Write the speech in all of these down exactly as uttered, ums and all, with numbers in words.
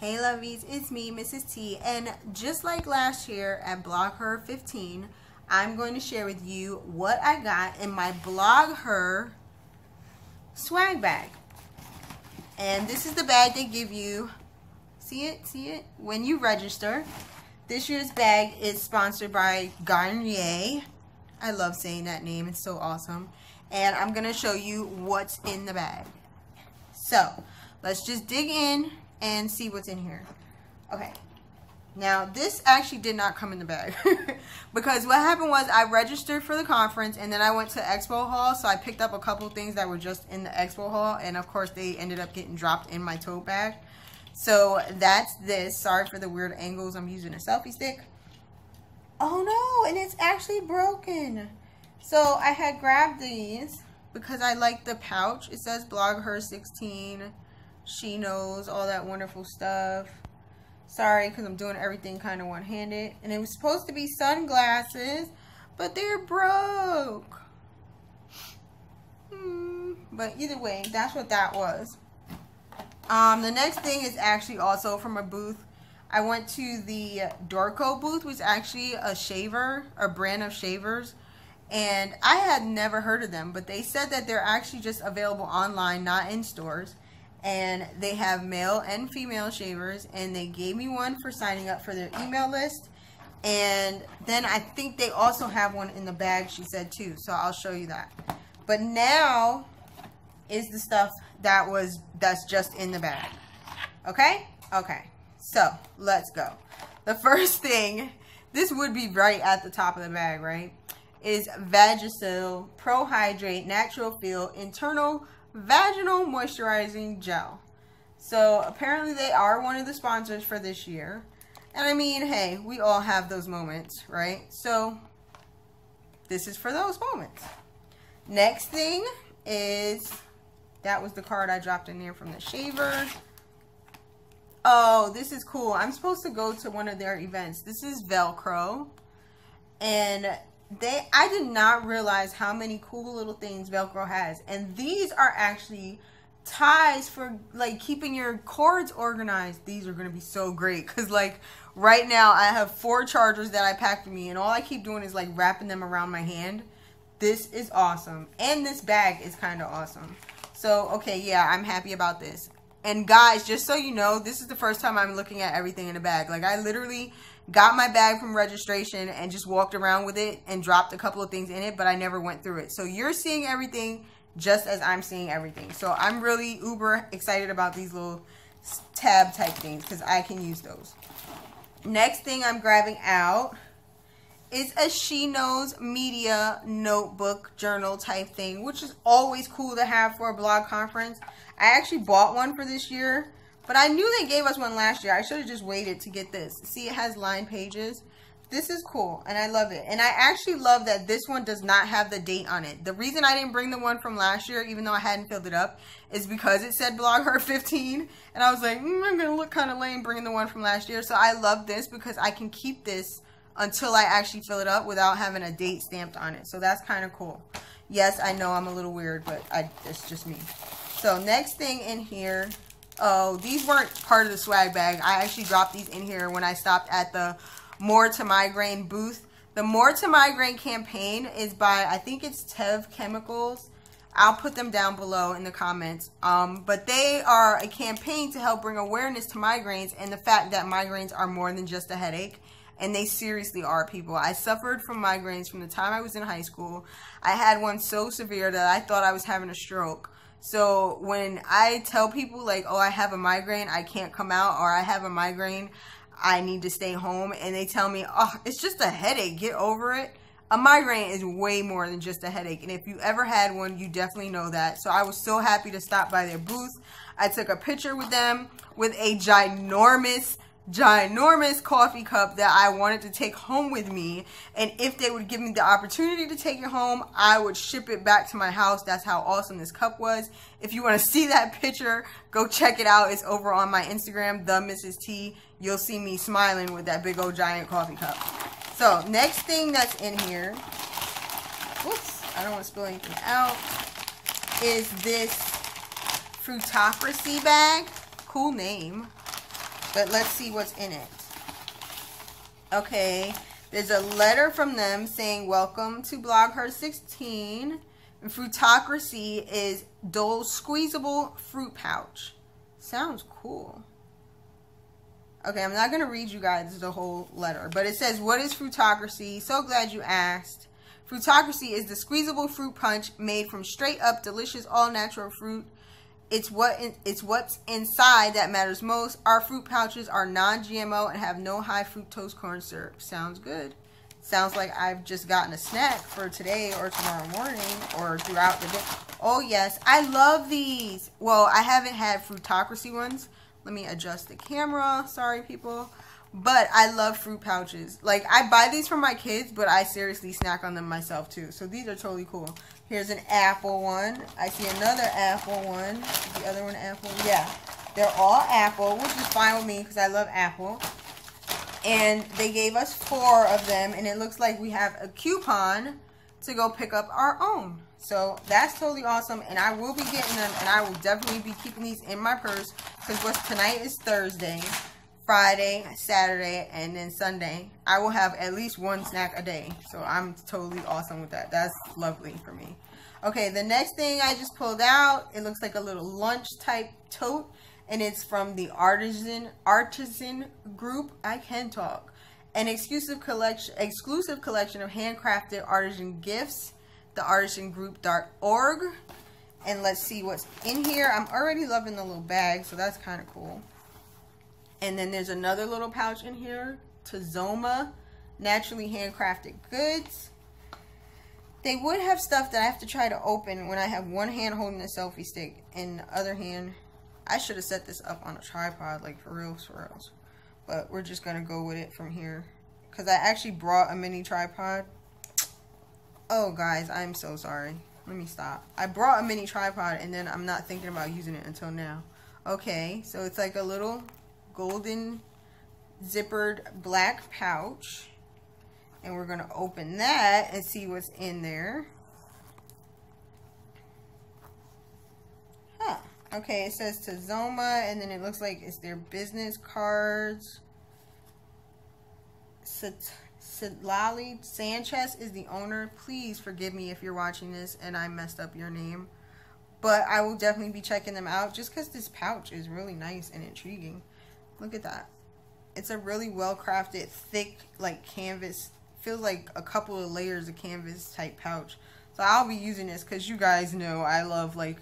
Hey lovies, it's me, Missus T, and just like last year at BlogHer fifteen, I'm going to share with you what I got in my BlogHer swag bag. And this is the bag they give you, see it, see it, when you register. This year's bag is sponsored by Garnier. I love saying that name, it's so awesome. And I'm gonna show you what's in the bag. So, let's just dig in and see what's in here. Okay, now this actually did not come in the bag because what happened was I registered for the conference and then I went to Expo Hall, so I picked up a couple things that were just in the Expo Hall, and of course they ended up getting dropped in my tote bag. So that's this. Sorry for the weird angles, I'm using a selfie stick. Oh no, and it's actually broken. So I had grabbed these because I like the pouch. It says BlogHer sixteen, She Knows, all that wonderful stuff. Sorry, because I'm doing everything kind of one-handed. And it was supposed to be sunglasses, but they're broke. Hmm. But either way, that's what that was. Um, the next thing is actually also from a booth. I went to the Dorco booth, which is actually a shaver, a brand of shavers. And I had never heard of them, but they said that they're actually just available online, not in stores. And they have male and female shavers, and they gave me one for signing up for their email list. And then I think they also have one in the bag, she said too, so I'll show you that. But now is the stuff that was that's just in the bag. Okay? Okay. So, let's go. The first thing, this would be right at the top of the bag, right? Is Vagisil Pro Hydrate Natural Feel Internal Vaginal Moisturizing Gel. So apparently they are one of the sponsors for this year, and I mean, hey, we all have those moments, right? So this is for those moments. Next thing is, that was the card I dropped in there from the shaver. Oh, this is cool. I'm supposed to go to one of their events. This is Velcro, and They, I did not realize how many cool little things Velcro has, and these are actually ties for like keeping your cords organized. These are going to be so great because like right now I have four chargers that I packed with me, and all I keep doing is like wrapping them around my hand. This is awesome, and this bag is kind of awesome. So okay, yeah, I'm happy about this. And guys, just so you know, this is the first time I'm looking at everything in a bag. Like I literally got my bag from registration and just walked around with it and dropped a couple of things in it, but I never went through it. So you're seeing everything just as I'm seeing everything. So I'm really uber excited about these little tab type things because I can use those. Next thing I'm grabbing out is a She Knows Media notebook journal type thing, which is always cool to have for a blog conference. I actually bought one for this year, but I knew they gave us one last year. I should have just waited to get this. See, it has lined pages. This is cool, and I love it. And I actually love that this one does not have the date on it. The reason I didn't bring the one from last year, even though I hadn't filled it up, is because it said BlogHer fifteen. And I was like, mm, I'm going to look kind of lame bringing the one from last year. So I love this because I can keep this until I actually fill it up without having a date stamped on it. So that's kind of cool. Yes, I know I'm a little weird, but I, it's just me. So next thing in here... Oh, these weren't part of the swag bag. I actually dropped these in here when I stopped at the More to Migraine booth. The More to Migraine campaign is by, I think it's Tev Chemicals. I'll put them down below in the comments. Um, but they are a campaign to help bring awareness to migraines and the fact that migraines are more than just a headache. And they seriously are, people. I suffered from migraines from the time I was in high school. I had one so severe that I thought I was having a stroke. So when I tell people like, oh, I have a migraine, I can't come out, or I have a migraine, I need to stay home, and they tell me, oh, it's just a headache, get over it. A migraine is way more than just a headache, and if you ever had one, you definitely know that. So I was so happy to stop by their booth. I took a picture with them with a ginormous, ginormous coffee cup that I wanted to take home with me, and if they would give me the opportunity to take it home, I would ship it back to my house. That's how awesome this cup was. If you want to see that picture, go check it out. It's over on my Instagram, the Missus T. You'll see me smiling with that big old giant coffee cup. So next thing that's in here, whoops, I don't want to spill anything out, is this Fruitocracy bag. Cool name. but let's see what's in it. Okay, there's a letter from them saying, welcome to BlogHer sixteen. Fruitocracy is Dole squeezable fruit pouch. Sounds cool. Okay, I'm not going to read you guys the whole letter, but it says, what is Fruitocracy? So glad you asked. Fruitocracy is the squeezable fruit punch made from straight up delicious all natural fruit. It's what in, it's what's inside that matters most. Our fruit pouches are non G M O and have no high fructose corn syrup. Sounds good. Sounds like I've just gotten a snack for today or tomorrow morning or throughout the day. Oh yes, I love these. Well, I haven't had Fruitocracy ones. Let me adjust the camera. Sorry, people. But I love fruit pouches. Like, I buy these for my kids, but I seriously snack on them myself, too. So these are totally cool. Here's an apple one. I see another apple one. Is the other one apple? Yeah. They're all apple, which is fine with me because I love apple. And they gave us four of them, and it looks like we have a coupon to go pick up our own. So that's totally awesome, and I will be getting them, and I will definitely be keeping these in my purse because what's tonight is Thursday. Friday, Saturday, and then Sunday, I will have at least one snack a day. So I'm totally awesome with that. That's lovely for me. Okay, the next thing I just pulled out, it looks like a little lunch type tote, and it's from the Artisan Artisan Group. I can talk. An exclusive collection, exclusive collection of handcrafted artisan gifts, the artisan group dot org. And let's see what's in here. I'm already loving the little bag, so that's kind of cool. And then there's another little pouch in here, Tazoma, naturally handcrafted goods. They would have stuff that I have to try to open when I have one hand holding a selfie stick and the other hand. I should have set this up on a tripod, like for real, for reals. But we're just gonna go with it from here. Cause I actually brought a mini tripod. Oh guys, I'm so sorry. Let me stop. I brought a mini tripod and then I'm not thinking about using it until now. Okay, so it's like a little golden zippered black pouch, and we're gonna open that and see what's in there. Huh. Okay, it says Tazoma, and then it looks like it's their business cards. Sitlali Sanchez is the owner. Please forgive me if you're watching this and I messed up your name, but I will definitely be checking them out just because this pouch is really nice and intriguing. Look at that. It's a really well-crafted, thick, like, canvas. Feels like a couple of layers of canvas-type pouch. So I'll be using this because you guys know I love, like,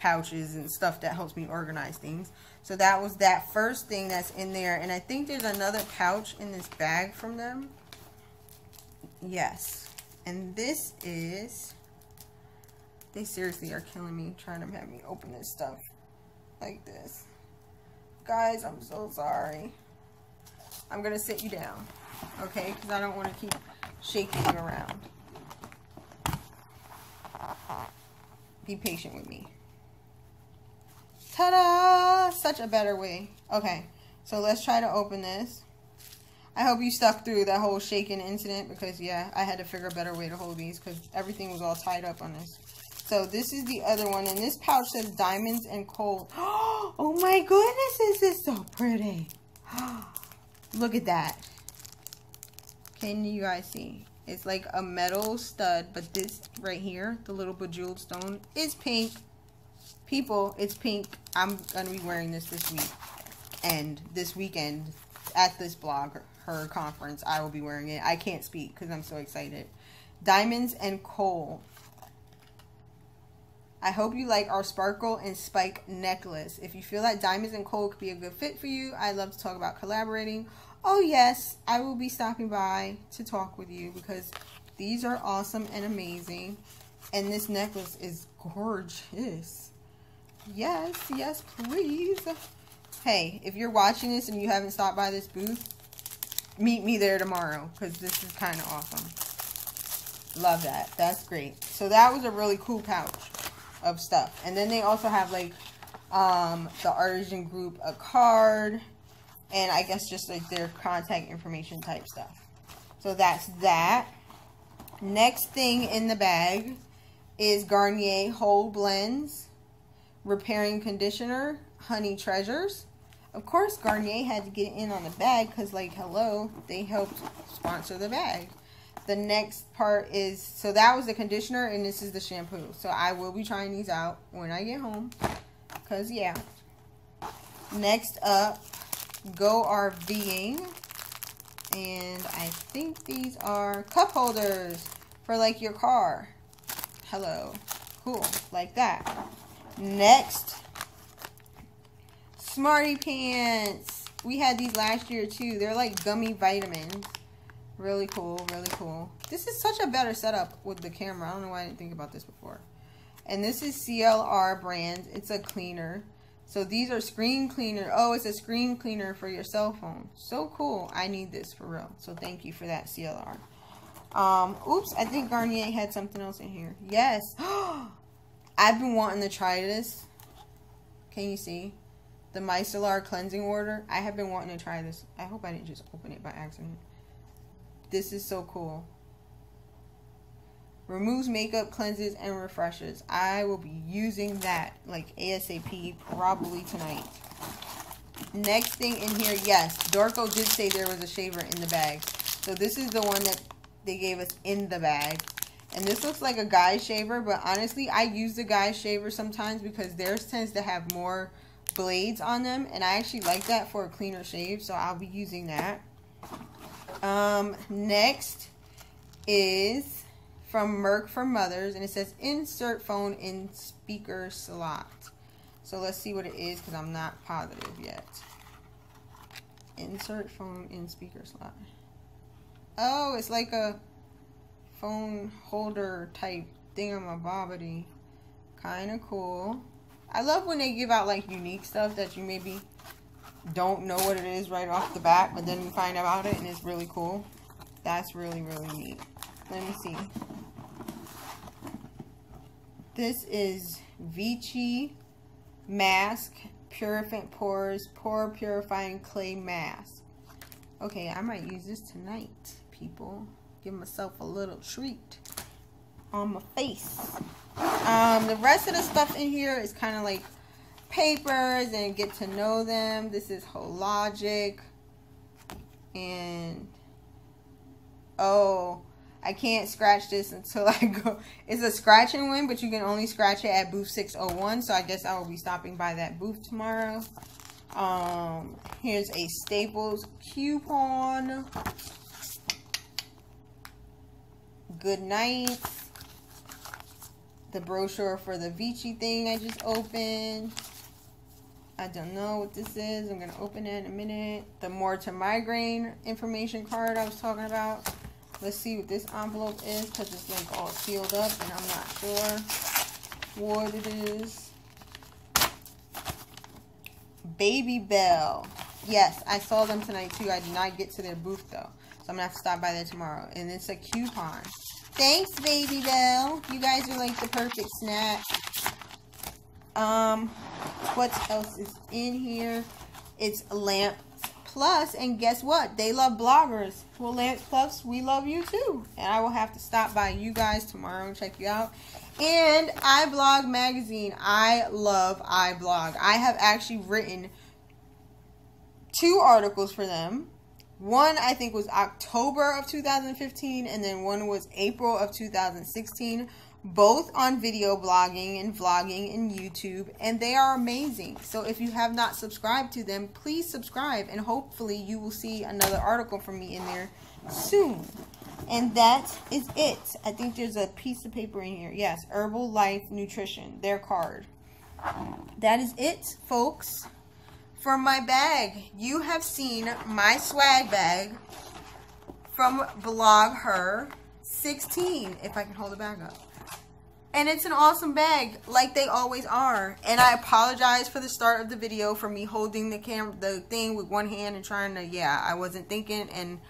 pouches and stuff that helps me organize things. So that was that first thing that's in there. And I think there's another pouch in this bag from them. Yes. And this is... They seriously are killing me trying to have me open this stuff like this. Guys, I'm so sorry. I'm gonna sit you down, okay? Because I don't want to keep shaking you around. Be patient with me. Ta-da! Such a better way. Okay, so let's try to open this. I hope you stuck through that whole shaking incident because, yeah, I had to figure a better way to hold these because everything was all tied up on this. So this is the other one, and this pouch says diamonds and coal. Oh my goodness, is this so pretty? Look at that. Can you guys see? It's like a metal stud, but this right here, the little bejeweled stone, is pink. People, it's pink. I'm going to be wearing this this week. And this weekend at this BlogHer conference, I will be wearing it. I can't speak because I'm so excited. Diamonds and coal. I hope you like our sparkle and spike necklace. If you feel that diamonds and coal could be a good fit for you, I'd love to talk about collaborating. Oh yes, I will be stopping by to talk with you because these are awesome and amazing. And this necklace is gorgeous. Yes, yes, please. Hey, if you're watching this and you haven't stopped by this booth, meet me there tomorrow because this is kind of awesome. Love that. That's great. So that was a really cool pouch of stuff. And then they also have like um the Artisan Group a card, and I guess just like their contact information type stuff. So that's that. Next thing in the bag is Garnier whole blends, repairing conditioner, honey treasures, Of course, Garnier had to get in on the bag because, like, hello, they helped sponsor the bag. The next part is, so that was the conditioner, and this is the shampoo. So I will be trying these out when I get home because, yeah. Next up, Go RVing. And I think these are cup holders for, like, your car. Hello. Cool. Like that. Next, Smarty Pants. We had these last year too. They're like gummy vitamins. Really cool, really cool. This is such a better setup with the camera. I don't know why I didn't think about this before. And this is C L R brand. It's a cleaner. So these are screen cleaner. Oh, it's a screen cleaner for your cell phone. So cool. I need this for real. So thank you for that, C L R. Um, oops, I think Garnier had something else in here. Yes. I've been wanting to try this. Can you see? The Micellar Cleansing Water. I have been wanting to try this. I hope I didn't just open it by accident. This is so cool. Removes makeup, cleanses, and refreshes. I will be using that like ASAP probably tonight. Next thing in here, yes, Dorco did say there was a shaver in the bag. So this is the one that they gave us in the bag. And this looks like a guy shaver, but honestly, I use the guy shaver sometimes because theirs tends to have more blades on them, and I actually like that for a cleaner shave, so I'll be using that. Um, next is from Merc for Mothers, and it says insert phone in speaker slot. So let's see what it is because I'm not positive yet. Insert phone in speaker slot. Oh, it's like a phone holder type thingamabobbity. Kind of cool. I love when they give out like unique stuff that you maybe don't know what it is right off the bat, but then you find out about it and it's really cool. That's really, really neat. Let me see. This is Vici Mask Purifiant Pores Pore Purifying Clay Mask. Okay, I might use this tonight, people. Give myself a little treat on my face. Um, the rest of the stuff in here is kind of like papers and get to know them. This is Hologic. And oh, I can't scratch this until I go. It's a scratch and win, but you can only scratch it at booth six oh one. So I guess I will be stopping by that booth tomorrow. Um, here's a Staples coupon. Good night. The brochure for the Vici thing I just opened. I don't know what this is. I'm going to open it in a minute. The More to Migraine information card I was talking about. Let's see what this envelope is because it's like all sealed up and I'm not sure what it is. Baby Belle. Yes, I saw them tonight too. I did not get to their booth though. So I'm going to have to stop by there tomorrow. And it's a coupon. Thanks, Baby Belle. You guys are like the perfect snack. Um, what else is in here? It's Lamps Plus, and guess what? They love bloggers. Well, Lamps Plus, we love you too. And I will have to stop by you guys tomorrow and check you out. And iBlog magazine. I love iBlog. I have actually written two articles for them. One, I think, was October of two thousand fifteen, and then one was April of two thousand sixteen, both on video blogging and vlogging and YouTube, and they are amazing. So if you have not subscribed to them, please subscribe, and hopefully you will see another article from me in there soon. And that is it. I think there's a piece of paper in here. Yes, Herbal Life Nutrition, their card. That is it, folks. For my bag, you have seen my swag bag from BlogHer sixteen, if I can hold the bag up. And it's an awesome bag, like they always are. And I apologize for the start of the video for me holding the cam the thing with one hand and trying to, yeah, I wasn't thinking and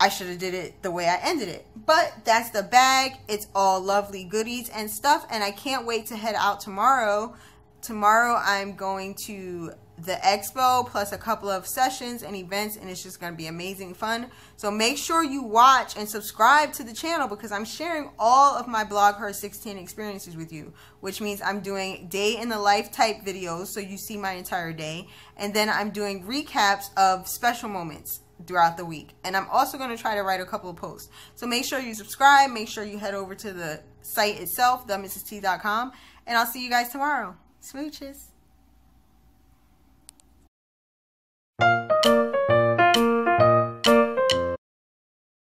I should have did it the way I ended it. But that's the bag. It's all lovely goodies and stuff, and I can't wait to head out tomorrow tomorrow I'm going to the expo plus a couple of sessions and events, and it's just going to be amazing fun. So make sure you watch and subscribe to the channel, because I'm sharing all of my BlogHer sixteen experiences with you, which means I'm doing day in the life type videos, so you see my entire day, and then I'm doing recaps of special moments throughout the week, and I'm also going to try to write a couple of posts. So make sure you subscribe, make sure you head over to the site itself, the missus t dot com, and I'll see you guys tomorrow. Smooches.